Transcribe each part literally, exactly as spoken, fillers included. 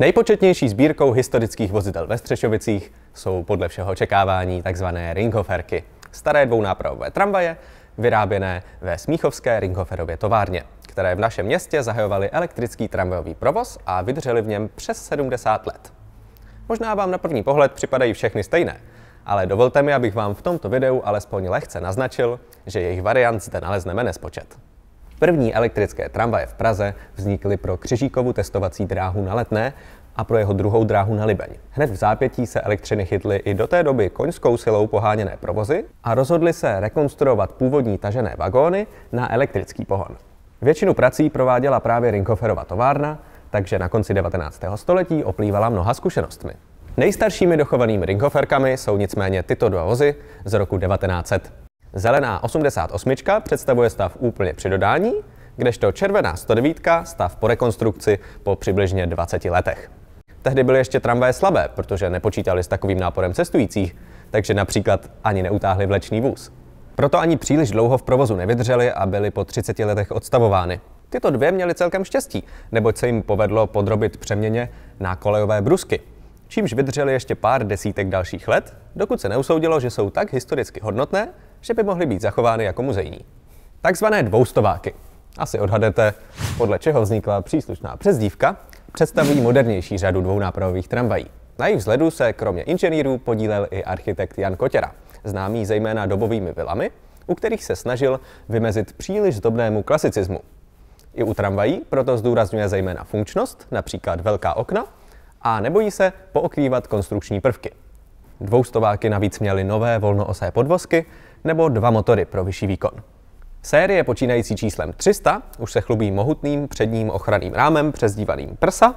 Nejpočetnější sbírkou historických vozidel ve Střešovicích jsou podle všeho očekávání tzv. Ringhofferky, staré dvounápravové tramvaje, vyráběné ve Smíchovské Ringhofferově továrně, které v našem městě zahajovaly elektrický tramvajový provoz a vydržely v něm přes sedmdesát let. Možná vám na první pohled připadají všechny stejné, ale dovolte mi, abych vám v tomto videu alespoň lehce naznačil, že jejich variant zde nalezneme nespočet. První elektrické tramvaje v Praze vznikly pro Křižíkovu testovací dráhu na Letné a pro jeho druhou dráhu na Libeň. Hned v zápětí se elektřiny chytly i do té doby koňskou silou poháněné provozy a rozhodly se rekonstruovat původní tažené vagóny na elektrický pohon. Většinu prací prováděla právě Ringhofferova továrna, takže na konci devatenáctého století oplývala mnoha zkušenostmi. Nejstaršími dochovanými Ringhofferkami jsou nicméně tyto dva vozy z roku devatenáct set. Zelená osmdesát osm představuje stav úplně při dodání, kdežto červená sto devět stav po rekonstrukci po přibližně dvaceti letech. Tehdy byly ještě tramvaje slabé, protože nepočítali s takovým náporem cestujících, takže například ani neutáhli vlečný vůz. Proto ani příliš dlouho v provozu nevydrželi a byly po třiceti letech odstavovány. Tyto dvě měly celkem štěstí, neboť se jim povedlo podrobit přeměně na kolejové brusky, čímž vydrželi ještě pár desítek dalších let, dokud se neusoudilo, že jsou tak historicky hodnotné, že by mohly být zachovány jako muzejní. Takzvané dvoustováky, asi odhadnete, podle čeho vznikla příslušná přezdívka, představují modernější řadu dvounápravových tramvají. Na jejich vzhledu se kromě inženýrů podílel i architekt Jan Kotěra, známý zejména dobovými vilami, u kterých se snažil vymezit příliš zdobnému klasicismu. I u tramvají proto zdůrazňuje zejména funkčnost, například velká okna, a nebojí se pookrývat konstrukční prvky. Dvoustováky navíc měly nové volnoosé podvozky nebo dva motory pro vyšší výkon. Série počínající číslem tři sta už se chlubí mohutným předním ochranným rámem přezdívaným Prsa,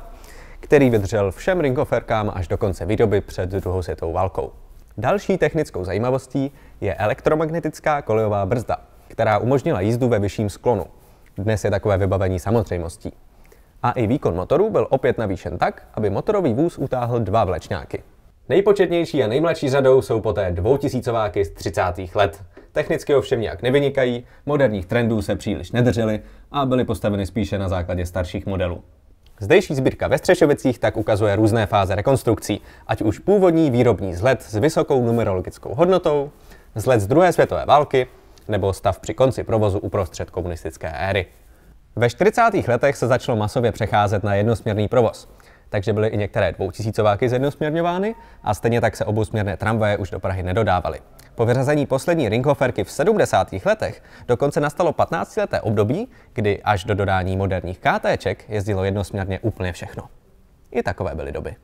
který vydržel všem Ringhofferkám až do konce výroby před druhou světovou válkou. Další technickou zajímavostí je elektromagnetická kolejová brzda, která umožnila jízdu ve vyšším sklonu. Dnes je takové vybavení samozřejmostí. A i výkon motorů byl opět navýšen tak, aby motorový vůz utáhl dva vlečňáky. Nejpočetnější a nejmladší řadou jsou poté dvoutisícováky z třicátých let. Technicky ovšem nijak nevynikají, moderních trendů se příliš nedržely a byly postaveny spíše na základě starších modelů. Zdejší sbírka ve Střešovicích tak ukazuje různé fáze rekonstrukcí, ať už původní výrobní vzhled s vysokou numerologickou hodnotou, vzhled z druhé světové války nebo stav při konci provozu uprostřed komunistické éry. Ve čtyřicátých letech se začalo masově přecházet na jednosměrný provoz, takže byly i některé dvoutisícováky zjednosměrňovány a stejně tak se obousměrné tramvaje už do Prahy nedodávaly. Po vyřazení poslední Ringhofferky v sedmdesátých letech dokonce nastalo patnáctileté období, kdy až do dodání moderních KTček jezdilo jednosměrně úplně všechno. I takové byly doby.